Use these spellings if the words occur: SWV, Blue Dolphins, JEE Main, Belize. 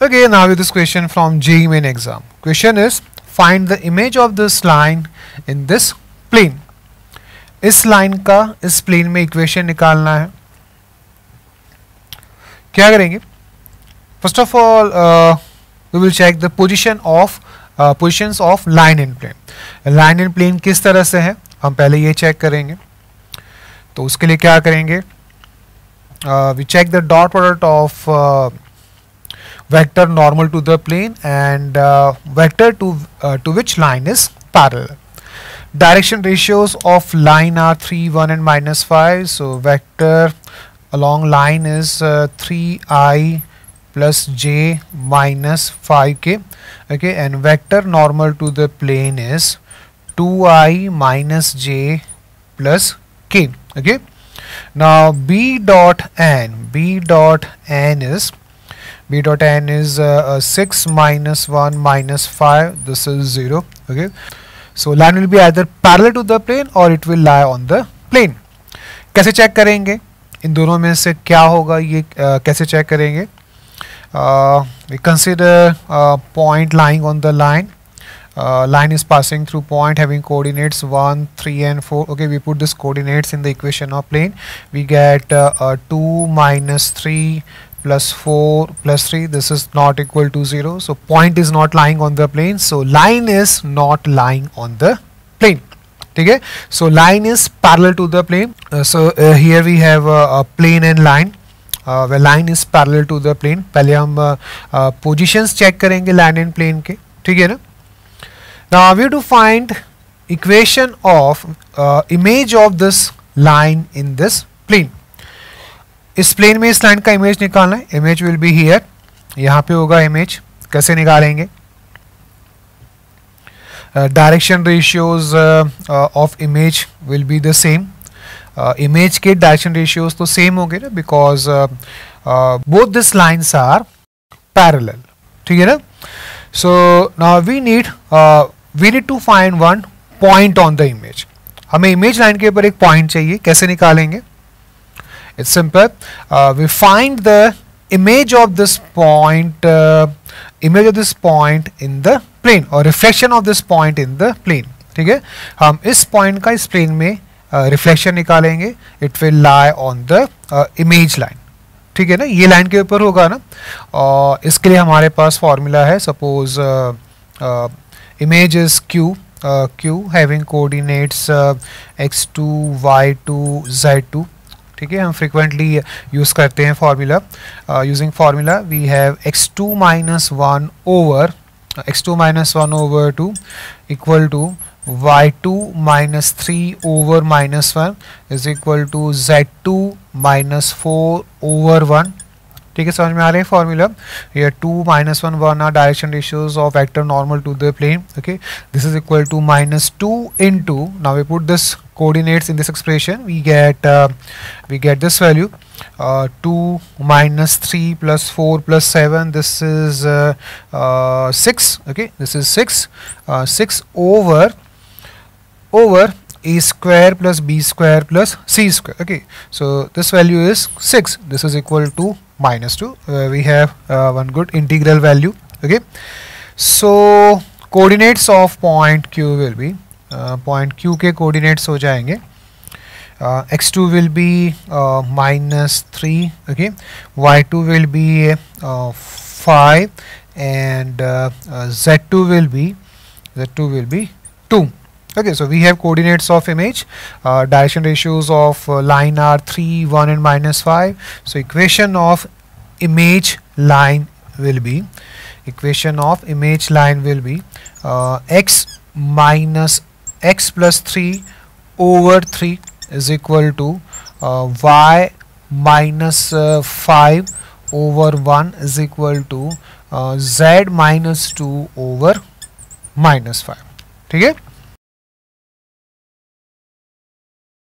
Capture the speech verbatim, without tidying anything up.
Okay, now with this question from J E E Main exam. Question is, find the image of this line in this plane. इस line का इस plane में equation निकालना है. क्या करेंगे? First of all we will check the position of positions of line and plane. Line and plane किस तरह से है हम पहले ये चेक करेंगे. तो उसके लिए क्या करेंगे, we check the dot product of vector normal to the plane and vector to to which line is parallel. Direction ratios of line are three, one and minus five. So vector along line is uh, three i plus j minus five k. Okay, and vector normal to the plane is two i minus j plus k. Okay, now b dot n, b dot n is b dot n is uh, uh, six minus one minus five. This is zero. Okay. So line will be either parallel to the plane or it will lie on the plane. कैसे check करेंगे इन दोनों में से क्या होगा, ये uh, कैसे चेक करेंगे? We consider point lying on the line. Uh, line is passing through point having coordinates one, three and four. Okay, we put this coordinates in the equation of plane. We get uh, uh, two minus three plus four plus three. This is not equal to zero. So point is not lying on the plane. So line is not lying on the plane. Okay? So line is parallel to the plane. Uh, so uh, here we have uh, a plane and line. Uh, where line is parallel to the plane. पहले हम uh, uh, positions check करेंगे line and plane के. ठीक है ना? Now we have to find equation of uh, image of this line in this plane. इस plane में इस लाइन का इमेज निकालना है. इमेज विल बी हियर, यहाँ पे होगा इमेज. कैसे निकालेंगे? Direction ratios of image will be the same. Image के डायरेक्शन रेशियोज तो सेम होंगे ना, because both this lines are parallel. ठीक है ना? So now we need we need to find one point on the image. हमें image line के ऊपर एक पॉइंट चाहिए. कैसे निकालेंगे? It's simple. Uh, we find the image of this point, uh, image of this point in the plane or reflection of this point in the plane. ठीक है? हम इस point का इस plane में uh, reflection निकालेंगे. It will lie on the uh, image line. ठीक है ना? ये line के ऊपर होगा ना. और इसके लिए हमारे पास formula है. Suppose uh, uh, image is Q. Uh, Q having coordinates uh, x two, y two, z two. ठीक है, हम फ्रिक्वेंटली यूज़ करते हैं formula. Using formula we have x two minus one over x two minus one over two equal to y two minus three over minus one is equal to z two minus four over one. ठीक है, समझ में आ रहे हैं formula. ये two minus one, one are direction ratios of vector normal to the plane. Okay, this is equal to minus two into. Now we put this coordinates in this expression. We get uh, we get this value uh, two minus three plus four plus seven. This is uh, uh, six. Okay, this is six. Uh, six over over a square plus b square plus c square. Okay, so this value is six. This is equal to minus two. Uh, we have uh, one good integral value. Okay, so coordinates of point Q will be point uh, Q के coordinates हो जाएंगे. X two will be minus three. Okay, y two will be five and z two will be z two will be two. Okay, so we have coordinates of image. Uh, direction ratios of uh, line are three, one and minus five. So equation of image line will be equation of image line will be uh, x minus x plus three over three is equal to uh, y minus uh, five over one is equal to uh, z minus two over minus five. ठीक है?